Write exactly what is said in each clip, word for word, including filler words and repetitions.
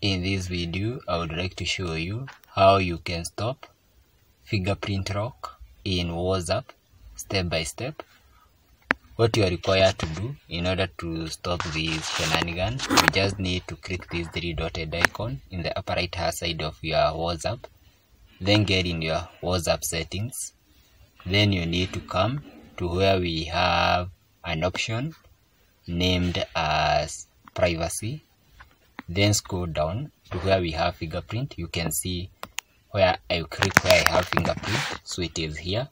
In this video, I would like to show you how you can stop fingerprint lock in WhatsApp step by step. What you are required to do in order to stop this shenanigans, you just need to click this three dotted icon in the upper right hand side of your WhatsApp. Then get in your WhatsApp settings. Then you need to come to where we have an option named as privacy. Then scroll down to where we have fingerprint. You can see where I click where I have fingerprint, so it is here.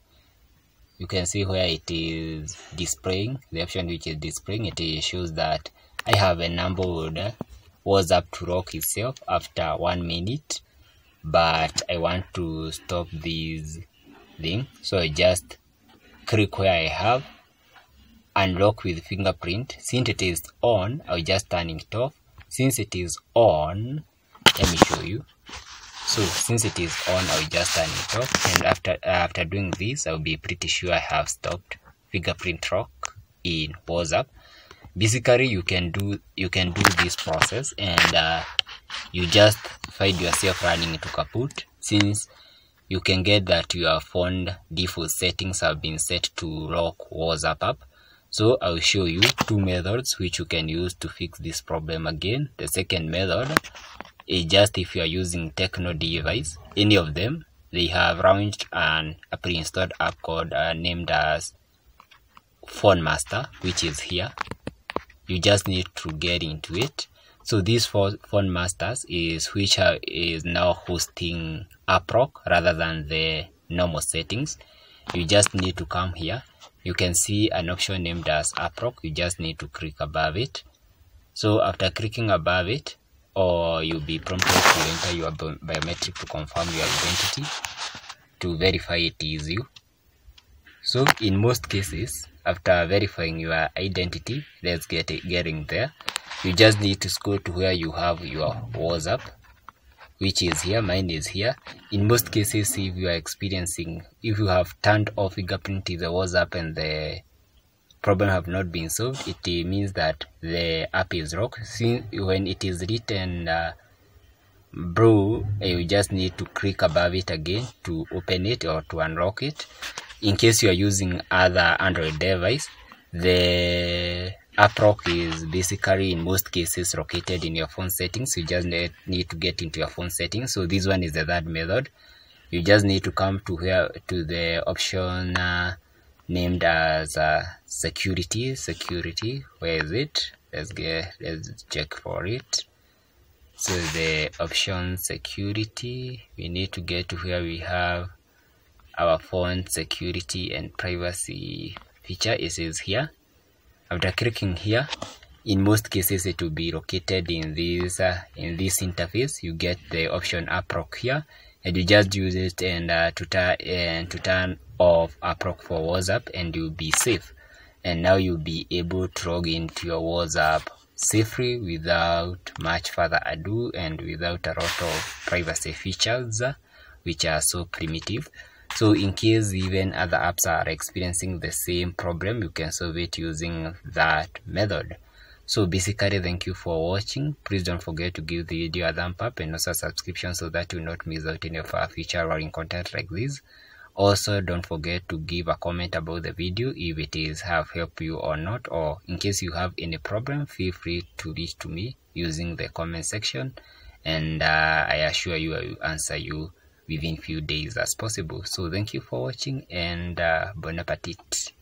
You can see where it is displaying, the option which is displaying, it shows that I have a number order WhatsApp to lock itself after one minute, but I want to stop this thing. So I just click where I have unlock with fingerprint. Since it is on, I'll just turn it off. Since it is on, let me show you. So since it is on, I'll just turn it off, and after after doing this, I'll be pretty sure I have stopped fingerprint lock in WhatsApp. Basically, you can do you can do this process, and uh, you just find yourself running into kaput, since you can get that your phone default settings have been set to lock WhatsApp app. So I'll show you two methods which you can use to fix this problem again. The second method is just if you are using Techno device, any of them, they have launched an a pre-installed app called uh, named as Phone Master, which is here. You just need to get into it. So this Phone Masters is which are, is now hosting APROC rather than the normal settings. You just need to come here. You can see an option named as APROC. You just need to click above it. So after clicking above it, or you'll be prompted to enter your biometric to confirm your identity, to verify it is you. So in most cases, after verifying your identity, let's get it getting there. You just need to scroll to where you have your WhatsApp, which is here. Mine is here. In most cases, if you are experiencing, if you have turned off fingerprint in the WhatsApp and the problem have not been solved, it means that the app is locked. Since when it is written uh, blue, you just need to click above it again to open it or to unlock it. In case you are using other Android device, the APROC is basically in most cases located in your phone settings. You just need to get into your phone settings. So this one is the third method. You just need to come to here to the option uh, named as uh, security. Security, where is it? Let's get let's check for it. So the option security, we need to get to where we have our phone security and privacy feature. It is here. After clicking here, in most cases it will be located in this uh, in this interface. You get the option APROC here, and you just use it and uh, to turn and to turn off APROC for WhatsApp, and you'll be safe. And now you'll be able to log into your WhatsApp safely without much further ado and without a lot of privacy features uh, which are so primitive. So in case even other apps are experiencing the same problem, you can solve it using that method. So basically, thank you for watching. Please don't forget to give the video a thumb up and also subscription so that you not miss out any of our future rolling content like this. Also, don't forget to give a comment about the video if it is have helped you or not, or in case you have any problem, feel free to reach to me using the comment section, and uh, I assure you I will answer you within few days as possible. So thank you for watching, and uh, bon appetit.